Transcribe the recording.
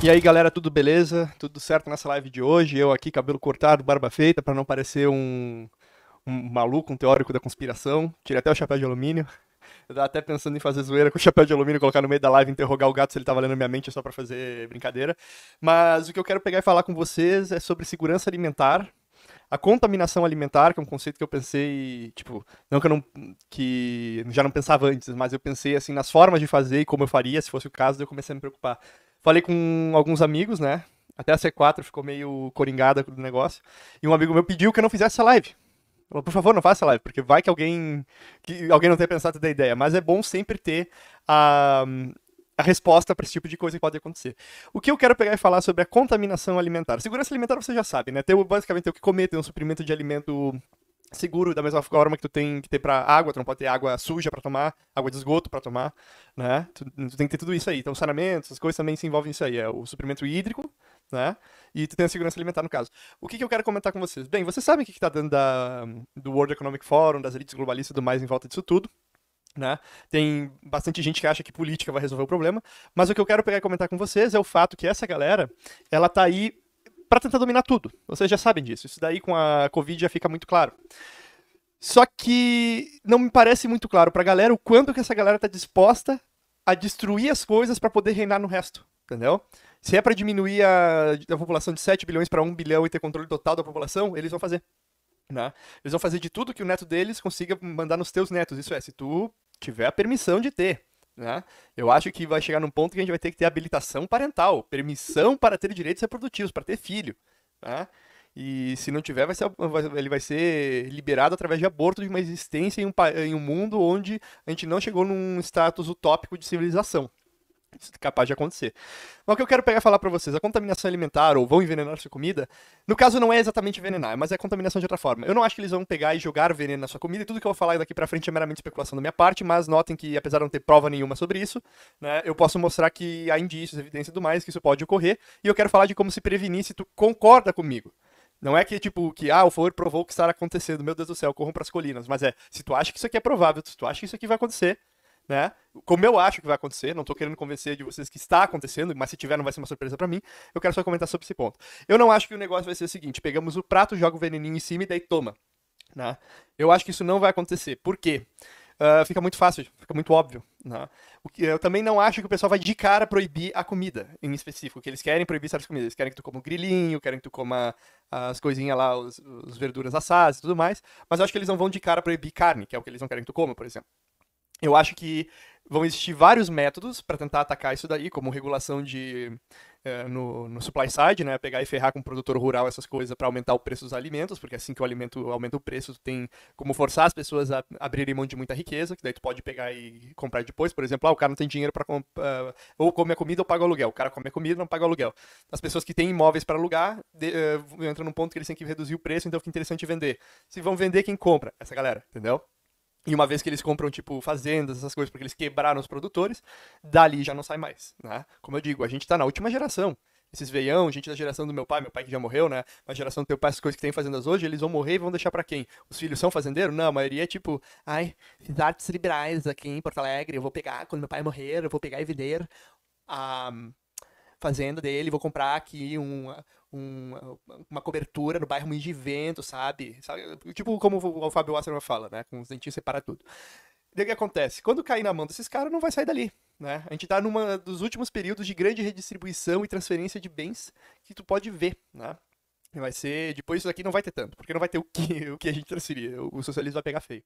E aí galera, tudo beleza? Tudo certo nessa live de hoje? Eu aqui, cabelo cortado, barba feita, para não parecer um maluco, um teórico da conspiração. Tirei até o chapéu de alumínio. Eu tava até pensando em fazer zoeira com o chapéu de alumínio, colocar no meio da live, interrogar o gato se ele tava lendo a minha mente, é só pra fazer brincadeira. Mas o que eu quero pegar e falar com vocês é sobre segurança alimentar, a contaminação alimentar, que é um conceito que eu pensei, tipo, não que eu não, que já não pensava antes, mas eu pensei assim nas formas de fazer e como eu faria, se fosse o caso, daí eu comecei a me preocupar. Falei com alguns amigos, né? Até a C4 ficou meio coringada do negócio. E um amigo meu pediu que eu não fizesse essa live. Falou, por favor, não faça essa live, porque vai que alguém não tenha pensado da ideia. Mas é bom sempre ter a resposta para esse tipo de coisa que pode acontecer. O que eu quero pegar e falar sobre a contaminação alimentar. Segurança alimentar você já sabe, né? Tem basicamente o que comer, tem um suprimento de alimento seguro, da mesma forma que tu tem que ter pra água, tu não pode ter água suja pra tomar, água de esgoto pra tomar, né? Tu tem que ter tudo isso aí. Então, saneamento, essas coisas também se envolvem nisso aí. É o suprimento hídrico, né? E tu tem a segurança alimentar, no caso. O que eu quero comentar com vocês? Bem, vocês sabem o que tá dando do World Economic Forum, das elites globalistas e do mais em volta disso tudo, né? Tem bastante gente que acha que política vai resolver o problema, mas o que eu quero pegar e comentar com vocês é o fato que essa galera, ela tá aí para tentar dominar tudo. Vocês já sabem disso. Isso daí com a Covid já fica muito claro. Só que não me parece muito claro pra galera o quanto que essa galera tá disposta a destruir as coisas para poder reinar no resto, entendeu? Se é para diminuir a população de 7 bilhões para 1 bilhão e ter controle total da população, eles vão fazer, né? Eles vão fazer de tudo que o neto deles consiga mandar nos teus netos. Isso é, se tu tiver a permissão de ter, né? Eu acho que vai chegar num ponto que a gente vai ter que ter habilitação parental, permissão para ter direitos reprodutivos, para ter filho, né? E se não tiver, ele vai ser liberado através de aborto de uma existência em um mundo onde a gente não chegou num status utópico de civilização. Isso é capaz de acontecer. Mas o que eu quero pegar e falar pra vocês, a contaminação alimentar, ou vão envenenar sua comida, no caso não é exatamente envenenar, mas é contaminação de outra forma. Eu não acho que eles vão pegar e jogar veneno na sua comida, e tudo que eu vou falar daqui pra frente é meramente especulação da minha parte, mas notem que, apesar de não ter prova nenhuma sobre isso, né, eu posso mostrar que há indícios, evidência e tudo mais, que isso pode ocorrer, e eu quero falar de como se prevenir se tu concorda comigo. Não é que, tipo, o Foro provou que está acontecendo, meu Deus do céu, corram pras colinas, mas é, se tu acha que isso aqui é provável, se tu acha que isso aqui vai acontecer, né? Como eu acho que vai acontecer, não tô querendo convencer de vocês que está acontecendo, mas se tiver não vai ser uma surpresa pra mim, eu quero só comentar sobre esse ponto. Eu não acho que o negócio vai ser o seguinte, pegamos o prato, joga o veneninho em cima e daí toma, né? Eu acho que isso não vai acontecer, por quê? Fica muito fácil, fica muito óbvio, né? Eu também não acho que o pessoal vai de cara proibir a comida, em específico, que eles querem proibir certas comidas, eles querem que tu coma um grilinho, querem que tu coma as coisinhas lá, as verduras assadas e tudo mais, mas eu acho que eles não vão de cara proibir carne, que é o que eles não querem que tu coma, por exemplo. Eu acho que vão existir vários métodos para tentar atacar isso daí, como regulação no supply side, né? Pegar e ferrar com o produtor rural, essas coisas, para aumentar o preço dos alimentos, porque assim que o alimento aumenta o preço, tem como forçar as pessoas a abrirem mão de muita riqueza, que daí tu pode pegar e comprar depois. Por exemplo, o cara não tem dinheiro para comprar, ou come a comida ou paga o aluguel. O cara come a comida e não paga o aluguel. As pessoas que têm imóveis para alugar entram num ponto que eles têm que reduzir o preço, então fica interessante vender. Se vão vender, quem compra? Essa galera, entendeu? E uma vez que eles compram, tipo, fazendas, essas coisas, porque eles quebraram os produtores, dali já não sai mais, né? Como eu digo, a gente tá na última geração. Esses veião, gente da geração do meu pai que já morreu, né? A geração do teu pai, essas coisas que tem fazendas hoje, eles vão morrer e vão deixar pra quem? Os filhos são fazendeiros? Não, a maioria é tipo, ai, fiz artes liberais aqui em Porto Alegre, eu vou pegar, quando meu pai morrer, eu vou pegar e vender a fazenda dele, vou comprar aqui uma cobertura no bairro Moinhos de Vento, sabe? Tipo como o Fábio Wasserman fala, né? Com os dentinhos separa tudo. E o que acontece? Quando cair na mão desses caras, não vai sair dali, né? A gente tá numa dos últimos períodos de grande redistribuição e transferência de bens que tu pode ver, né? Vai ser, depois isso daqui não vai ter tanto, porque não vai ter o que a gente transferir, o socialismo vai pegar feio.